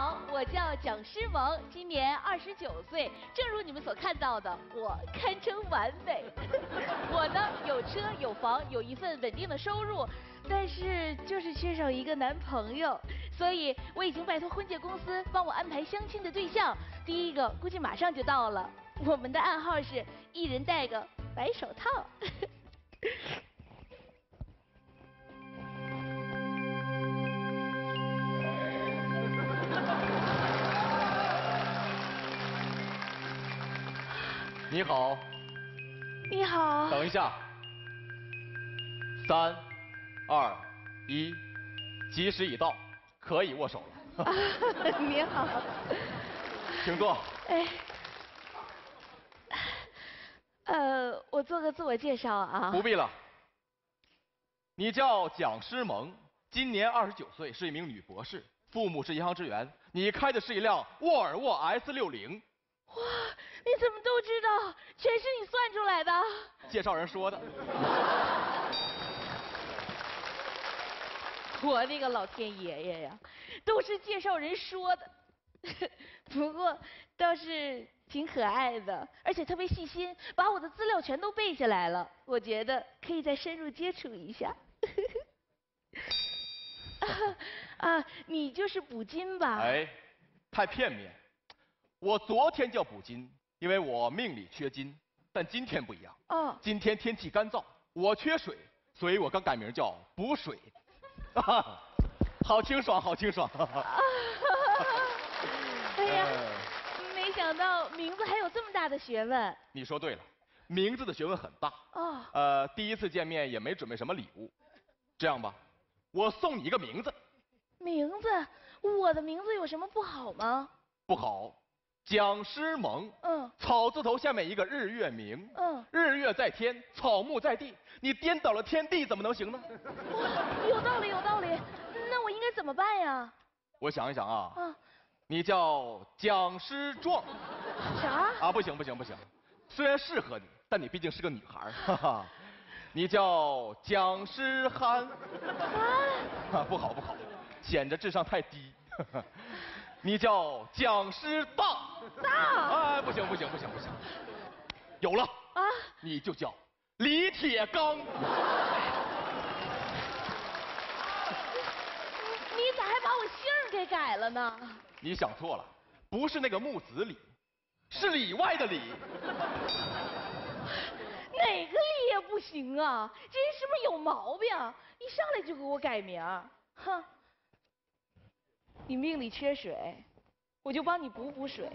好，我叫蒋诗萌，今年29岁。正如你们所看到的，我堪称完美。我呢，有车有房，有一份稳定的收入，但是就是缺少一个男朋友。所以我已经拜托婚介公司帮我安排相亲的对象，第一个估计马上就到了。我们的暗号是一人戴个白手套。你好。你好。等一下。3、2、1，吉时已到，可以握手了。啊、你好。请坐。哎。我做个自我介绍啊。不必了。你叫蒋诗萌，今年29岁，是一名女博士，父母是银行职员。你开的是一辆沃尔沃 S60。 哇，你怎么都知道？全是你算出来的？介绍人说的。我那个老天爷爷呀，都是介绍人说的。不过倒是挺可爱的，而且特别细心，把我的资料全都背下来了。我觉得可以再深入接触一下。你就是捕金吧？哎，太片面。 我昨天叫补金，因为我命里缺金，但今天不一样。哦，今天天气干燥，我缺水，所以我刚改名叫补水。啊，好清爽，好清爽。哎呀，没想到名字还有这么大的学问。你说对了，名字的学问很大。哦，第一次见面也没准备什么礼物，这样吧，我送你一个名字。名字？我的名字有什么不好吗？不好。 蒋诗萌，嗯，草字头下面一个日月明，嗯，日月在天，草木在地，你颠倒了天地怎么能行呢？有道理，有道理。那我应该怎么办呀？我想一想啊，嗯，你叫蒋诗壮，啥？啊，不行不行不行，虽然适合你，但你毕竟是个女孩，哈哈。你叫蒋诗憨，憨，不好不好，显得智商太低。呵呵 你叫蒋诗大，哎，不行不行不行不行，有了啊，你就叫李铁刚。你咋还把我姓给改了呢？你想错了，不是那个木子李，是里外的里。哪个李也不行啊！这人是不是有毛病？一上来就给我改名，哼。 你命里缺水，我就帮你补补水。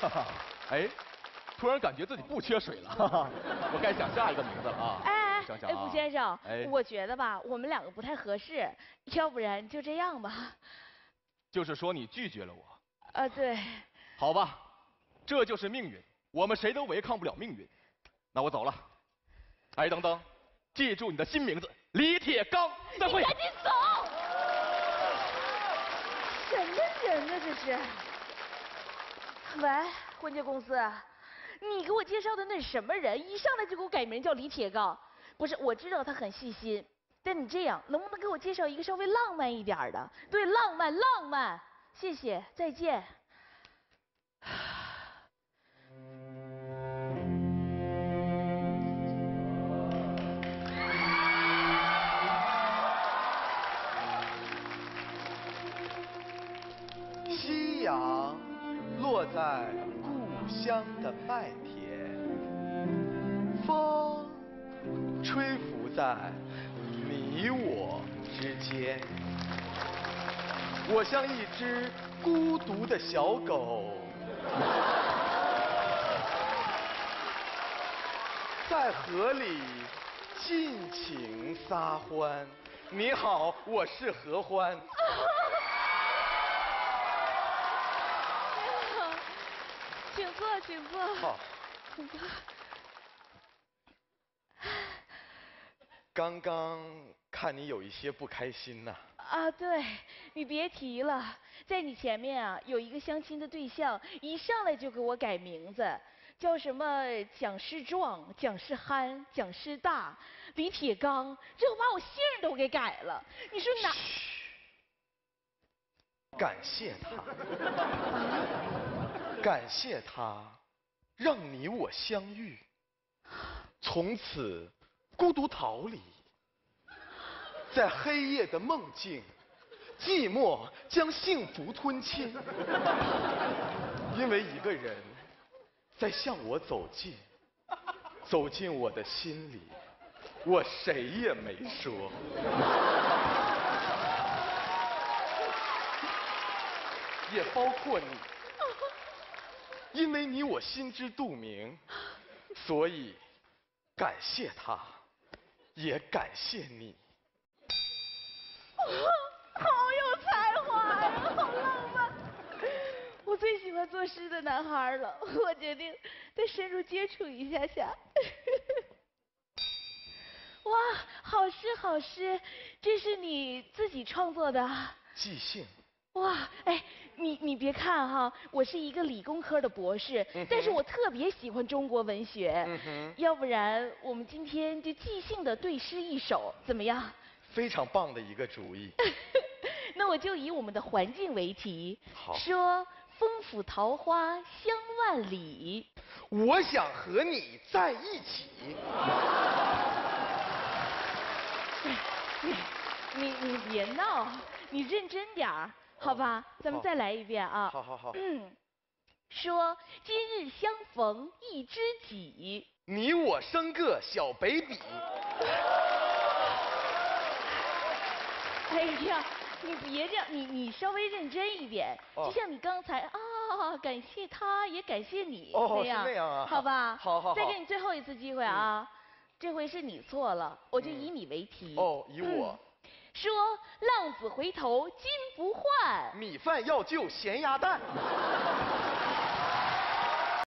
哈哈，哎，突然感觉自己不缺水了，哈哈，我该想下一个名字了啊！哎哎，想想啊，哎，顾先生，哎，我觉得吧，我们两个不太合适，要不然就这样吧。就是说你拒绝了我。啊，对。好吧，这就是命运，我们谁都违抗不了命运。那我走了。 哎，等等，记住你的新名字李铁刚，再会。你赶紧走！什么人呢这是？喂，婚介公司，你给我介绍的那是什么人？一上来就给我改名叫李铁刚，不是？我知道他很细心，但你这样能不能给我介绍一个稍微浪漫一点的？对，浪漫，浪漫，谢谢，再见。 落在故乡的麦田，风吹拂在你我之间。我像一只孤独的小狗，在河里尽情撒欢。你好，我是合欢。 请坐，请坐。好，请坐。刚刚看你有一些不开心呐。啊，对，你别提了，在你前面啊有一个相亲的对象，一上来就给我改名字，叫什么蒋师壮、蒋师憨、蒋师大、李铁刚，最后把我姓都给改了。你说哪？感谢他，感谢他，让你我相遇，从此孤独逃离，在黑夜的梦境。 寂寞将幸福吞侵，因为一个人在向我走近，走进我的心里，我谁也没说。也包括你，因为你我心知肚明，所以感谢他，也感谢你。 我最喜欢作诗的男孩了，我决定再深入接触一下下。哇，好诗好诗，这是你自己创作的？即兴。哇，哎，你别看哈，我是一个理工科的博士，但是我特别喜欢中国文学。要不然我们今天就即兴的对诗一首，怎么样？非常棒的一个主意。那我就以我们的环境为题，说。 风府桃花香万里，我想和你在一起。你别闹，你认真点儿，好吧？咱们再来一遍啊！好。说今日相逢一知己，你我生个小 baby。哎呀！ 你别这样，你稍微认真一点，就像你刚才啊，感谢他也感谢你那样，是那样啊，好吧？好，再给你最后一次机会啊，这回是你错了，我就以你为题。哦，以我。说浪子回头金不换，米饭要就咸鸭蛋。